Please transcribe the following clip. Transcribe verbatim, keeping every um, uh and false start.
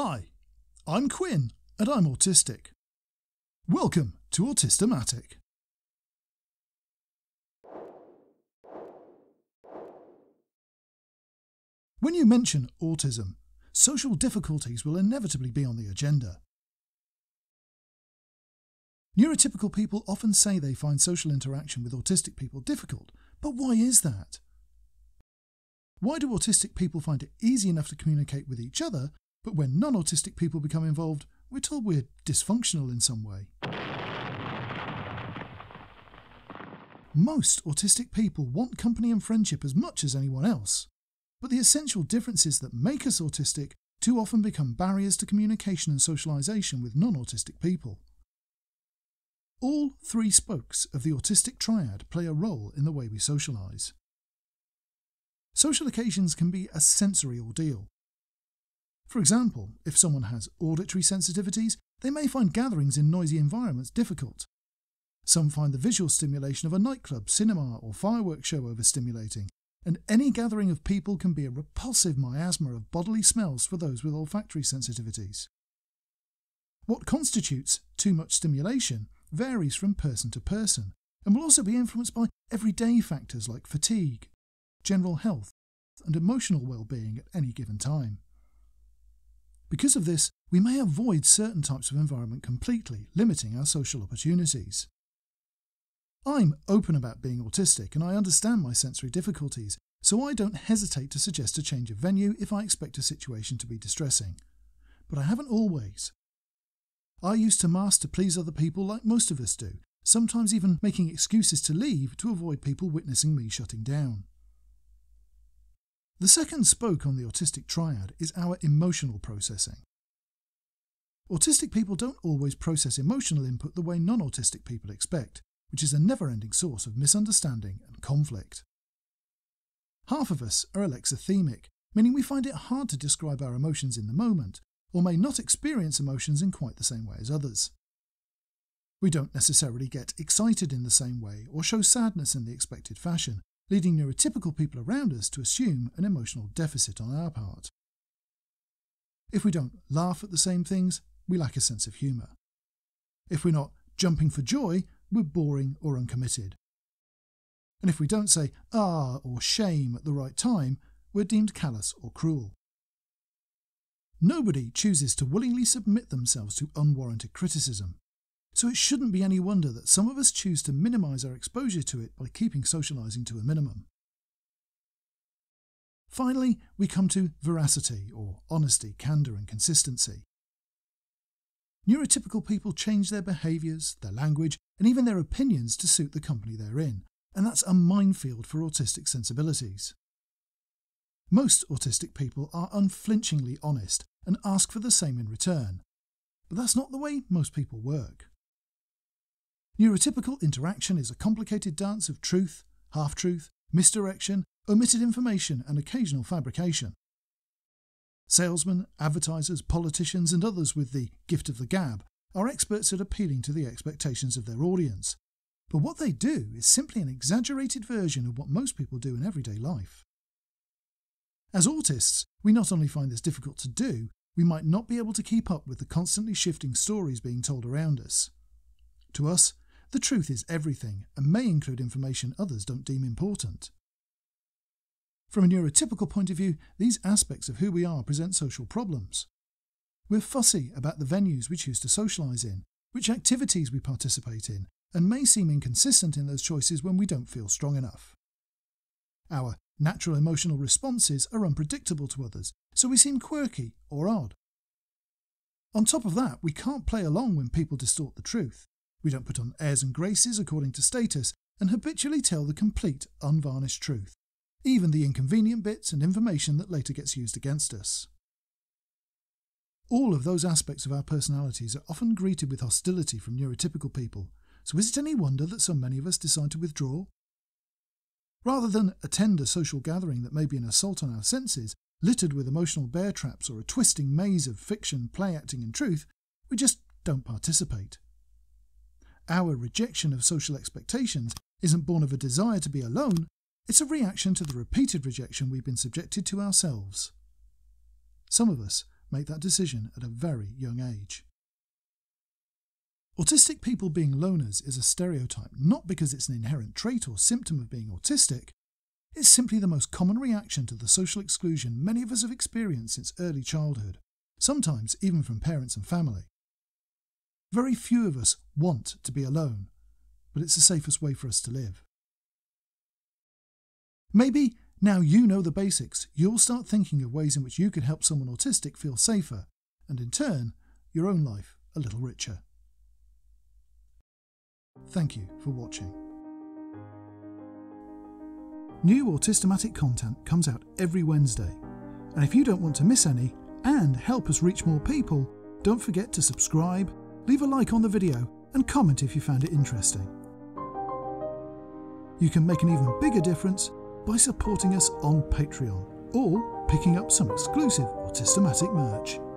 Hi, I'm Quinn and I'm autistic. Welcome to Autistamatic. When you mention autism, social difficulties will inevitably be on the agenda. Neurotypical people often say they find social interaction with autistic people difficult, but why is that? Why do autistic people find it easy enough to communicate with each other, but when non-autistic people become involved, we're told we're dysfunctional in some way? Most autistic people want company and friendship as much as anyone else, but the essential differences that make us autistic too often become barriers to communication and socialisation with non-autistic people. All three spokes of the Autistic Triad play a role in the way we socialise. Social occasions can be a sensory ordeal. For example, if someone has auditory sensitivities, they may find gatherings in noisy environments difficult. Some find the visual stimulation of a nightclub, cinema or fireworks show overstimulating, and any gathering of people can be a repulsive miasma of bodily smells for those with olfactory sensitivities. What constitutes too much stimulation varies from person to person and will also be influenced by everyday factors like fatigue, general health and emotional well-being at any given time. Because of this, we may avoid certain types of environment completely, limiting our social opportunities. I'm open about being autistic and I understand my sensory difficulties, so I don't hesitate to suggest a change of venue if I expect a situation to be distressing. But I haven't always. I used to mask to please other people like most of us do, sometimes even making excuses to leave to avoid people witnessing me shutting down. The second spoke on the Autistic Triad is our emotional processing. Autistic people don't always process emotional input the way non-autistic people expect, which is a never-ending source of misunderstanding and conflict. Half of us are alexithymic, meaning we find it hard to describe our emotions in the moment, or may not experience emotions in quite the same way as others. We don't necessarily get excited in the same way or show sadness in the expected fashion, leading neurotypical people around us to assume an emotional deficit on our part. If we don't laugh at the same things, we lack a sense of humour. If we're not jumping for joy, we're boring or uncommitted. And if we don't say ah or shame at the right time, we're deemed callous or cruel. Nobody chooses to willingly submit themselves to unwarranted criticism, so it shouldn't be any wonder that some of us choose to minimise our exposure to it by keeping socialising to a minimum. Finally, we come to veracity, or honesty, candour and consistency. Neurotypical people change their behaviours, their language and even their opinions to suit the company they're in, and that's a minefield for autistic sensibilities. Most autistic people are unflinchingly honest and ask for the same in return, but that's not the way most people work. Neurotypical interaction is a complicated dance of truth, half-truth, misdirection, omitted information and occasional fabrication. Salesmen, advertisers, politicians and others with the gift of the gab are experts at appealing to the expectations of their audience, but what they do is simply an exaggerated version of what most people do in everyday life. As autists, we not only find this difficult to do, we might not be able to keep up with the constantly shifting stories being told around us. To us, the truth is everything and may include information others don't deem important. From a neurotypical point of view, these aspects of who we are present social problems. We're fussy about the venues we choose to socialise in, which activities we participate in, and may seem inconsistent in those choices when we don't feel strong enough. Our natural emotional responses are unpredictable to others, so we seem quirky or odd. On top of that, we can't play along when people distort the truth. We don't put on airs and graces according to status and habitually tell the complete, unvarnished truth, even the inconvenient bits and information that later gets used against us. All of those aspects of our personalities are often greeted with hostility from neurotypical people, so is it any wonder that so many of us decide to withdraw? Rather than attend a social gathering that may be an assault on our senses, littered with emotional bear traps or a twisting maze of fiction, play acting and truth, we just don't participate. Our rejection of social expectations isn't born of a desire to be alone, it's a reaction to the repeated rejection we've been subjected to ourselves. Some of us make that decision at a very young age. Autistic people being loners is a stereotype, not because it's an inherent trait or symptom of being autistic. It's simply the most common reaction to the social exclusion many of us have experienced since early childhood, sometimes even from parents and family. Very few of us want to be alone, but it's the safest way for us to live. Maybe now you know the basics, you'll start thinking of ways in which you could help someone autistic feel safer, and in turn, your own life a little richer. Thank you for watching. New Autistamatic content comes out every Wednesday, and if you don't want to miss any and help us reach more people, don't forget to subscribe, leave a like on the video and comment if you found it interesting. You can make an even bigger difference by supporting us on Patreon or picking up some exclusive Autistamatic merch.